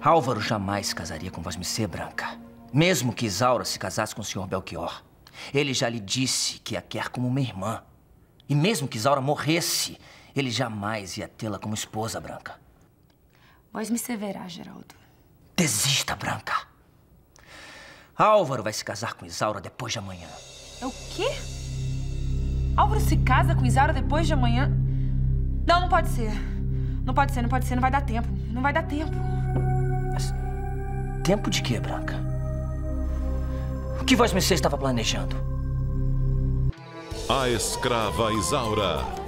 Álvaro jamais casaria com Vosmecê, Branca. Mesmo que Isaura se casasse com o senhor Belchior, ele já lhe disse que a quer como uma irmã. E mesmo que Isaura morresse, ele jamais ia tê-la como esposa, Branca. Vosmecê verá, Geraldo. Desista, Branca. Álvaro vai se casar com Isaura depois de amanhã. É o quê? Álvaro se casa com Isaura depois de amanhã? Não, não pode ser. Não pode ser, não pode ser. Não vai dar tempo. Não vai dar tempo. Mas tempo de quê, Branca? O que Vosmecê estava planejando? A Escrava Isaura.